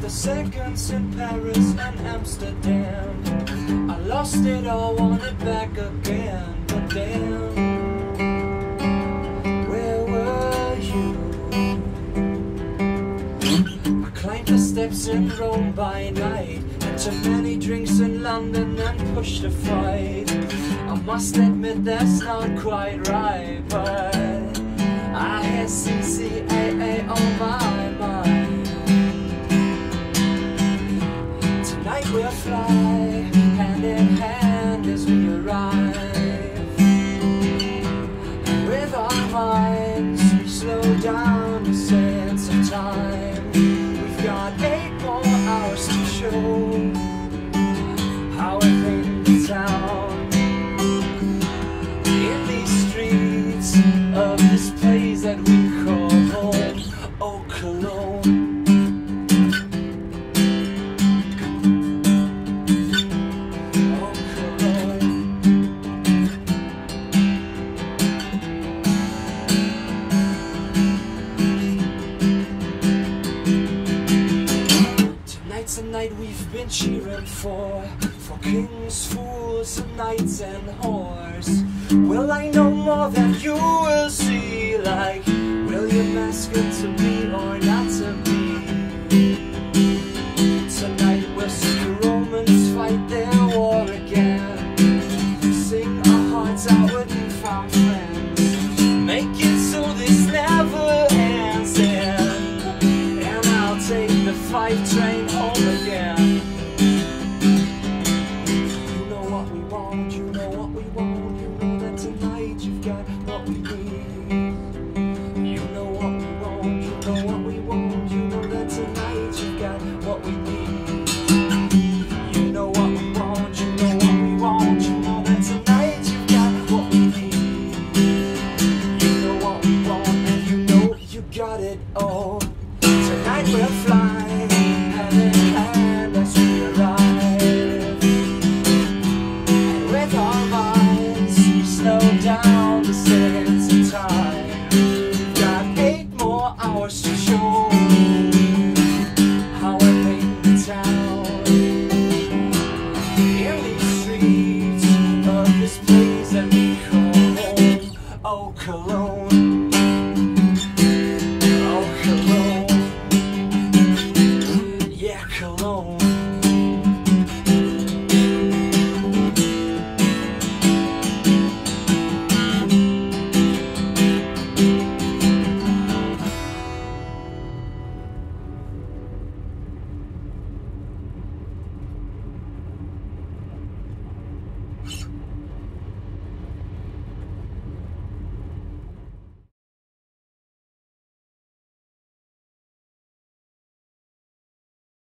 The seconds in Paris and Amsterdam, I lost it all, want it back again. But damn, where were you? I climbed the steps in Rome by night, had too many drinks in London and pushed a fight. I must admit that's not quite right, but I had CCAA on my mind. We'll fly hand in hand as we arrive. With our minds, we slow down the sense of time. We've got 8 more hours to show how we made the town. In these streets of this place that we call home, oh Cologne. Tonight we've been cheering for kings, fools, and knights and whores. Will I know more than you will see? Like, will you ask it to be or not to be? Tonight we'll see the Romans fight their war again. Sing our hearts out with newfound friends. Make it so this never ends, and I'll take the 5 train home again.